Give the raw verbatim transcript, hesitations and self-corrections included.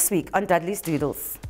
this week on Dudley's Doodles.